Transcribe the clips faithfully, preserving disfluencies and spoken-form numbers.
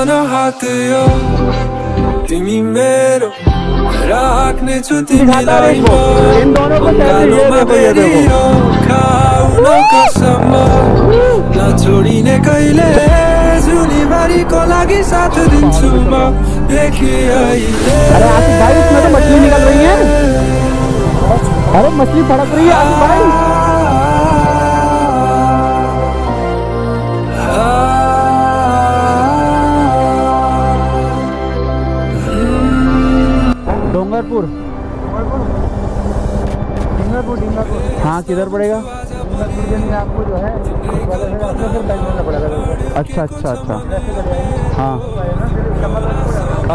इन दोनों को कैसे छोड़िने कहिले जुनी बारी को लागि साथ दिन्छु म देखि अहिले। अरे आसिफ भाई इसमें तो मछली निकल रही है। अरे मछली फड़क रही है आसिफ भाई। डोंगरपुर हाँ किधर पड़ेगा? आपको जो है अच्छा अच्छा अच्छा हाँ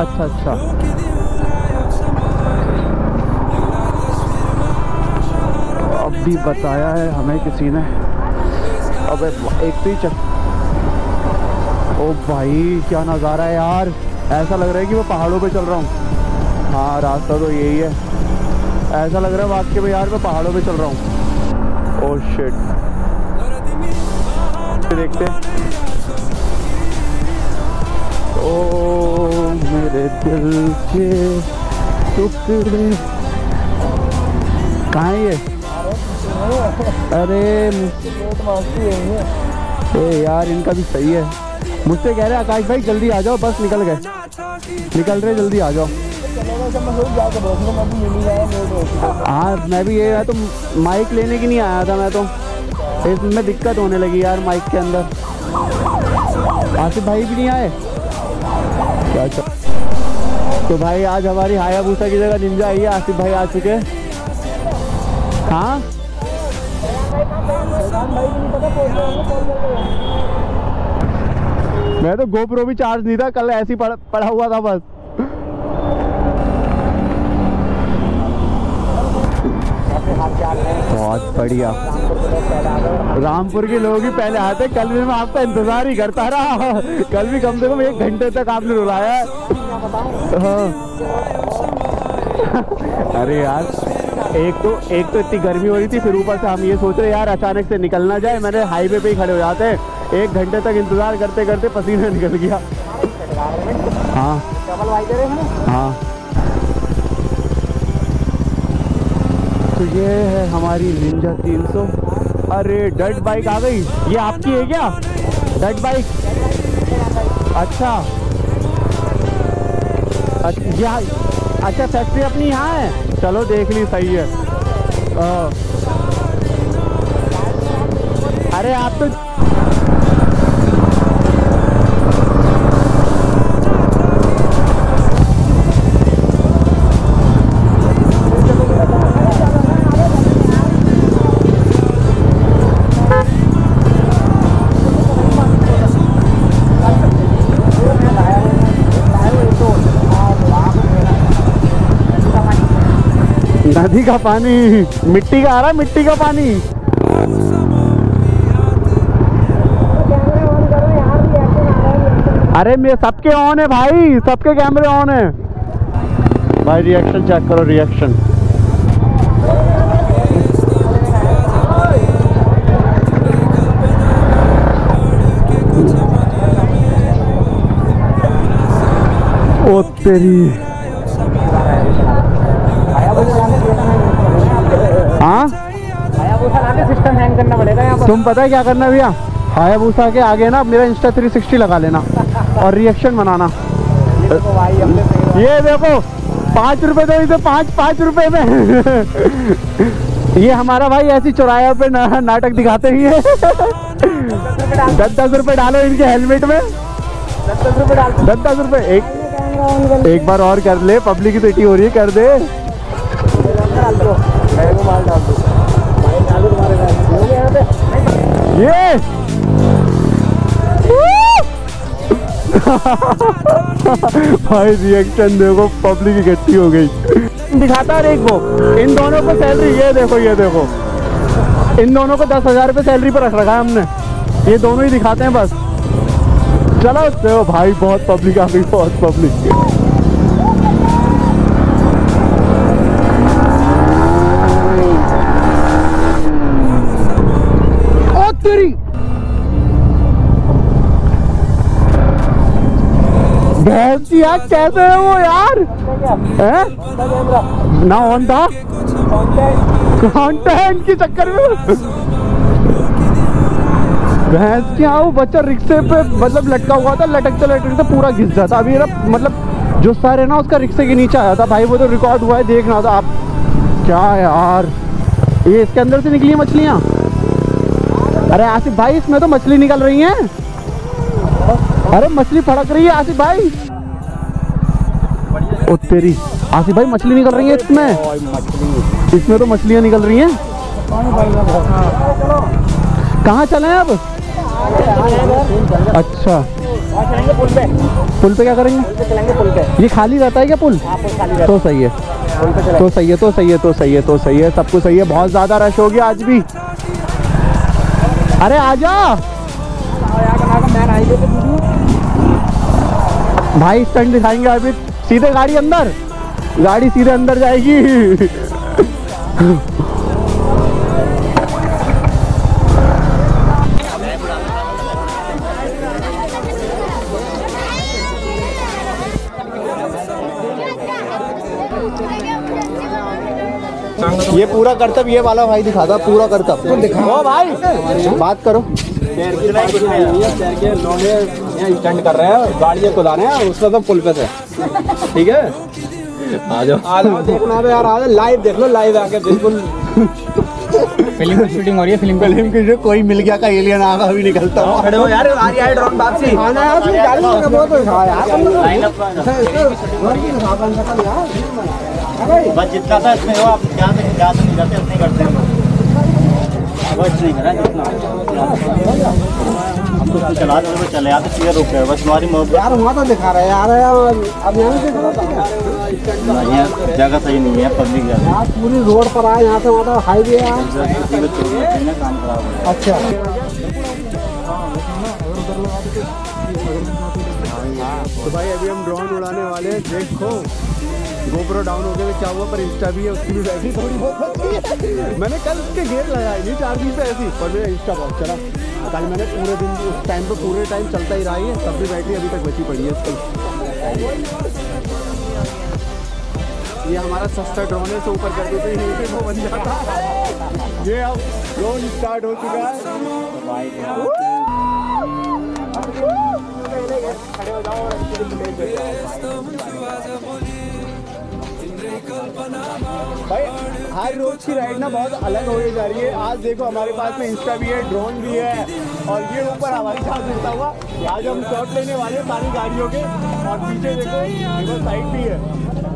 अच्छा अच्छा अब भी बताया है हमें किसी ने। अब एक तो ही चक ओ भाई क्या नज़ारा है यार, ऐसा लग रहा है कि मैं पहाड़ों पे चल रहा हूँ। हाँ रास्ता तो यही है, ऐसा लग रहा है वाकई में यार मैं पहाड़ों पे चल रहा हूँ। Oh shit. देखते ओ मेरे दिल के टुकड़े कहाँ है ये? अरे ए यार इनका भी सही है। मुझसे कह रहे आकाश भाई जल्दी आ जाओ, बस निकल गए निकल रहे जल्दी आ जाओ। हाँ मैं भी ये है तो माइक लेने की नहीं आया था मैं, तो इसमें दिक्कत होने लगी यार माइक के अंदर। आसिफ भाई भी नहीं आए क्या? तो भाई आज हमारी हायाबूसा की जगह निंजा आई है, आसिफ भाई आ चुके। हाँ मैं तो गोप्रो भी चार्ज नहीं था कल, ऐसे ही पड़ा, पड़ा हुआ था बस। बहुत बढ़िया, रामपुर के लोग ही पहले आते। कल भी मैं आपका इंतजार ही करता रहा, कल भी कम से कम एक घंटे तक आपने रुलाया। अरे यार एक तो एक तो इतनी गर्मी हो रही थी, फिर ऊपर से हम ये सोच रहे यार अचानक से निकलना जाए। मैंने हाईवे पे ही खड़े हो जाते हैं, एक घंटे तक इंतजार करते करते पसीना निकल गया। हाँ हाँ तो ये है हमारी निंजा तीन सौ। अरे डर्ट बाइक आ गई, ये आपकी है क्या डर्ट बाइक? अच्छा अच्छा अच्छा फैक्ट्री अपनी यहाँ है, चलो देख ली सही है। आ, अरे आप तो नदी का पानी मिट्टी का आ रहा है, मिट्टी का पानी। अरे मेरे सबके ऑन है भाई, सबके कैमरे ऑन है भाई। रिएक्शन चेक करो रिएक्शन। ओ तेरी तुम पता है क्या करना भैया? हायाबूसा के आगे ना मेरा इंस्टा तीन सौ साठ लगा लेना और रिएक्शन बनाना। ये देखो पाँच रुपए दो इसे, पाँच पाँच रुपए में। ये हमारा भाई ऐसी चौराहे पे ना, नाटक दिखाते ही है। दस दस रुपए डालो इनके हेलमेट में, दस दस रुपए डालो, दस दस रुपए। एक एक बार और कर ले, पब्लिसिटी हो रही है, कर दे। ये भाई रिएक्शन देखो, पब्लिक इकट्ठी हो गई। दिखाता है एक वो, इन दोनों को सैलरी, ये देखो ये देखो इन दोनों को दस हजार रुपये सैलरी पर रख रखा है हमने। ये दोनों ही दिखाते हैं बस। चलो देखो भाई बहुत पब्लिक आ गई, बहुत पब्लिक। यार कैसे है वो यार है ना ऑन था कॉन्टेंट के चक्कर में। भैंस क्या वो बच्चा रिक्शे पे मतलब लटका हुआ था, लटकते लटकते पूरा घिस जाता। अभी मतलब जो सर है ना उसका रिक्शे के नीचे आया था भाई, वो तो रिकॉर्ड हुआ है, देखना था आप। क्या यार ये इसके अंदर से निकली मछलियाँ? अरे आसिफ भाई इसमें तो मछली निकल रही हैं। अरे मछली फड़क रही है आसिफ भाई। ओ तेरी आसिफ भाई मछली निकल रही है इसमें, इसमें तो मछलियाँ निकल रही हैं। कहाँ चले अब? अच्छा पुल पे, पुल पे क्या करेंगे? पुल पे ये खाली रहता है क्या पुल? तो सही है, तो सही है, तो सही है, तो सही है, तो सही है, सब कुछ सही है। बहुत ज्यादा रश हो गया आज भी। अरे आजा भाई, स्टंट दिखाएंगे अभी। सीधे गाड़ी अंदर, गाड़ी सीधे अंदर जाएगी। ये पूरा करतब ये वाला भाई दिखा था, पूरा करतब। ओ भाई बात करो, स्टंट कर रहे हैं, गाड़ियाँ कुदाने हैं उसका तो पुल पे से। ठीक है आ जाओ आ जाओ, देखना है यार, आ जाओ लाइव देख लो, लाइव आके बिल्कुल। फिल्म की शूटिंग हो रही है, फिल्म फिल्म की जो कोई मिल गया का एलियन आगा भी निकलता है। खड़े हो यार, आ रही है ड्रोन वापसी। आना यार तुम गाड़ी में बहुत है यार, लाइन अप यार बस जितना था इसमें हो। आप क्या क्या नहीं जाते अपने करते हैं बस, नहीं करा जितना हम तो चला रहे हो, चले आते सीधे रुक गए बस। हमारी मोहब्बत यार वहाँ तो दिखा रहा है यार, अब यहाँ से जगह सही नहीं है, पब्लिक जगह पूरी रोड पर आए, यहाँ से वहाँ तो हाईवे है, काम खराब है। अच्छा तो भाई अभी हम ड्रोन उड़ाने वाले हैं, देखो गोप्रो डाउन हो गया क्या हुआ, पर इंस्टा भी है उसकी भी बैटरी थोड़ी बहुत। मैंने कल उसके गेयर लगाई नहीं चार्जिंग पे ऐसी, पर मेरा इंस्टा बहुत चला कल। मैंने पूरे दिन उस टाइम पे पूरे टाइम चलता ही रहा है, तब भी बैटरी अभी तक बची पड़ी है उसकी। ये हमारा सस्ता ड्रोन है, से ऊपर कर देते ही वो बन जाता है। ये अब ड्रोन स्टार्ट हो चुका है भाई। हर रोज की राइड ना बहुत अलग होने जा रही है। आज देखो हमारे पास में इंस्टा भी है, ड्रोन भी है, और ये ऊपर हमारे साथ मिलता हुआ। आज हम शॉट लेने वाले हैं सारी गाड़ियों के, और पीछे देखो देखो साइड भी है,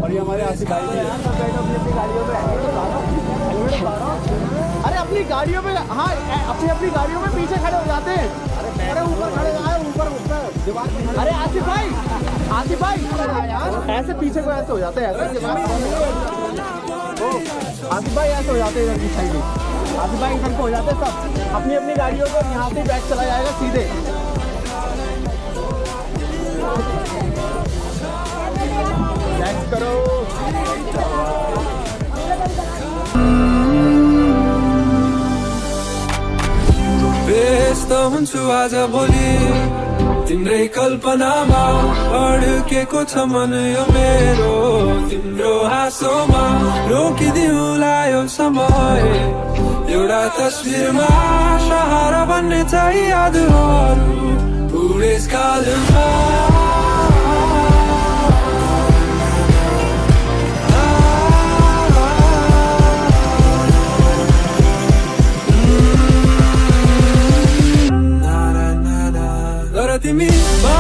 और ये हमारे आसिफ भाई भी हैं। अपनी गाड़ियों पे हेलमेट उतारो, अरे अपनी गाड़ियों पे, हाँ अपनी अपनी गाड़ियों में पीछे खड़े हो जाते हैं। अरे ऊपर खड़े आए ऊपर ऊपर, अरे आसिफ भाई आसिफ भाई यार ऐसे पीछे को ऐसे हो जाते हैं, ऐसे आसिफ भाई ऐसे हो जाते हैं इधर की साइड में, आसिफ भाई इधर को हो जाते हैं सब। अपनी अपनी गाड़ियों को यहाँ से बैक चला जाएगा सीधे। बैक करो बोलिए तिम्रै कल्पनामा अड्केको छ मन यो मेरो, तिम्रो हाँसोमा रोकिदिउला यो समय, एउटा तस्बिरमा सहार बन्ने चाहिँ यादहरू उडेसकालमा। Me